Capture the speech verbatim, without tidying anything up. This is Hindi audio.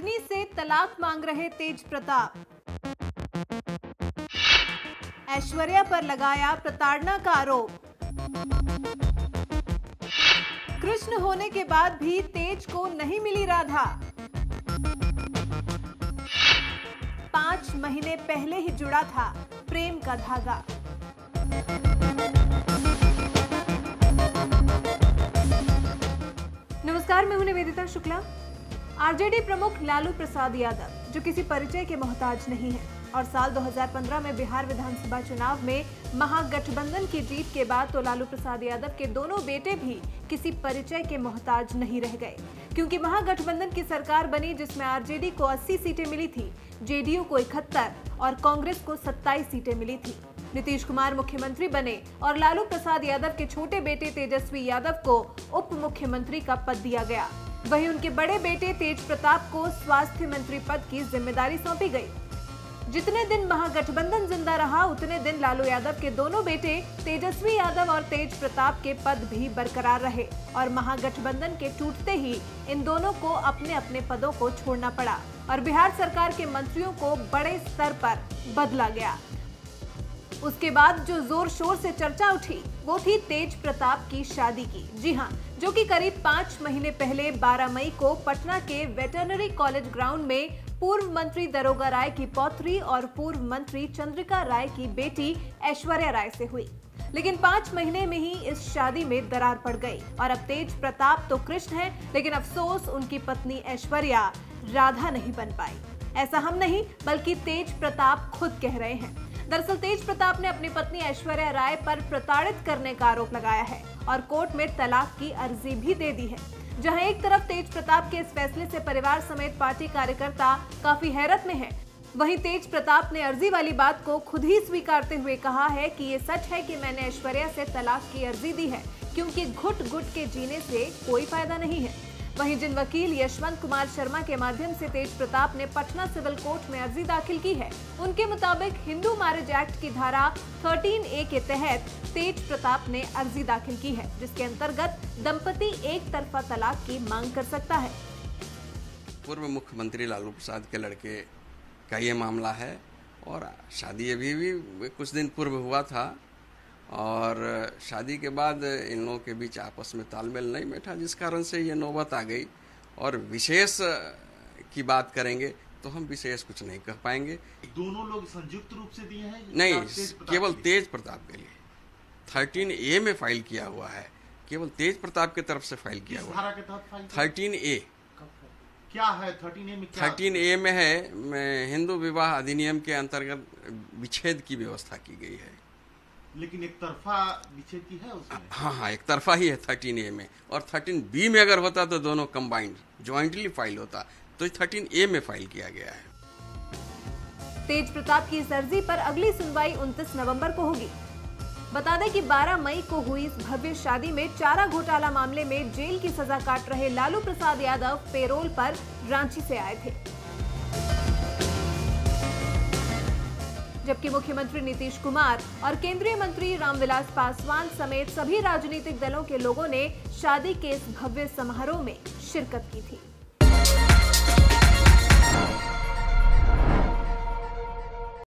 पत्नी से तलाक मांग रहे तेज प्रताप, ऐश्वर्या पर लगाया प्रताड़ना का आरोप। कृष्ण होने के बाद भी तेज को नहीं मिली राधा। पांच महीने पहले ही जुड़ा था प्रेम का धागा। नमस्कार, मैं हूं निवेदिता शुक्ला। आरजेडी प्रमुख लालू प्रसाद यादव, जो किसी परिचय के मोहताज नहीं है, और साल दो हज़ार पंद्रह में बिहार विधानसभा चुनाव में महागठबंधन की जीत के बाद तो लालू प्रसाद यादव के दोनों बेटे भी किसी परिचय के मोहताज नहीं रह गए, क्योंकि महागठबंधन की सरकार बनी जिसमें आरजेडी को अस्सी सीटें मिली थी, जेडीयू को इकहत्तर और कांग्रेस को सत्ताईस सीटें मिली थी। नीतीश कुमार मुख्यमंत्री बने और लालू प्रसाद यादव के छोटे बेटे तेजस्वी यादव को उप मुख्यमंत्री का पद दिया गया। वहीं उनके बड़े बेटे तेज प्रताप को स्वास्थ्य मंत्री पद की जिम्मेदारी सौंपी गई। जितने दिन महागठबंधन जिंदा रहा, उतने दिन लालू यादव के दोनों बेटे तेजस्वी यादव और तेज प्रताप के पद भी बरकरार रहे, और महागठबंधन के टूटते ही इन दोनों को अपने अपने पदों को छोड़ना पड़ा और बिहार सरकार के मंत्रियों को बड़े स्तर पर बदला गया। उसके बाद जो जोर शोर से चर्चा उठी वो थी तेज प्रताप की शादी की। जी हाँ, जो कि करीब पाँच महीने पहले बारह मई को पटना के वेटरनरी कॉलेज ग्राउंड में पूर्व मंत्री दरोगा राय की पौत्री और पूर्व मंत्री चंद्रिका राय की बेटी ऐश्वर्या राय से हुई, लेकिन पाँच महीने में ही इस शादी में दरार पड़ गई और अब तेज प्रताप तो कृष्ण हैं, लेकिन अफसोस उनकी पत्नी ऐश्वर्या राधा नहीं बन पाई। ऐसा हम नहीं बल्कि तेज प्रताप खुद कह रहे हैं। दरअसल तेज प्रताप ने अपनी पत्नी ऐश्वर्या राय पर प्रताड़ित करने का आरोप लगाया है और कोर्ट में तलाक की अर्जी भी दे दी है। जहां एक तरफ तेज प्रताप के इस फैसले से परिवार समेत पार्टी कार्यकर्ता काफी हैरत में हैं, वहीं तेज प्रताप ने अर्जी वाली बात को खुद ही स्वीकारते हुए कहा है कि ये सच है कि मैंने ऐश्वर्या से तलाक की अर्जी दी है, क्योंकि घुट घुट के जीने से कोई फायदा नहीं है। वहीं जिन वकील यशवंत कुमार शर्मा के माध्यम से तेज प्रताप ने पटना सिविल कोर्ट में अर्जी दाखिल की है, उनके मुताबिक हिंदू मैरिज एक्ट की धारा तेरह ए के तहत तेज प्रताप ने अर्जी दाखिल की है, जिसके अंतर्गत दंपति एक तरफा तलाक की मांग कर सकता है। पूर्व मुख्यमंत्री लालू प्रसाद के लड़के का ये मामला है और शादी अभी भी कुछ दिन पूर्व हुआ था, और शादी के बाद इन लोगों के बीच आपस में तालमेल नहीं बैठा, जिस कारण से ये नौबत आ गई। और विशेष की बात करेंगे तो हम विशेष कुछ नहीं कह पाएंगे। दोनों लोग संयुक्त रूप से दिए हैं? नहीं, केवल तेज प्रताप के लिए थर्टीन ए में फाइल किया हुआ है, केवल तेज प्रताप की तरफ से फाइल किया हुआ है। थर्टीन ए क्या है? थर्टीन ए में थर्टीन ए में है हिंदू विवाह अधिनियम के अंतर्गत विच्छेद की व्यवस्था की गई है, लेकिन एक तरफा विच्छेद की है उसमें। हाँ हाँ एक तरफा ही है थर्टीन ए में, और थर्टीन बी में अगर होता तो दोनों कंबाइंड ज्वाइंटली फाइल होता, तो थर्टीन ए में फाइल किया गया है। तेज प्रताप की इस अर्जी पर अगली सुनवाई उनतीस नवंबर को होगी। बता दें कि बारह मई को हुई इस भव्य शादी में चारा घोटाला मामले में जेल की सजा काट रहे लालू प्रसाद यादव पेरोल पर रांची से आए थे, जबकि मुख्यमंत्री नीतीश कुमार और केंद्रीय मंत्री रामविलास पासवान समेत सभी राजनीतिक दलों के लोगों ने शादी के इस भव्य समारोह में शिरकत की थी।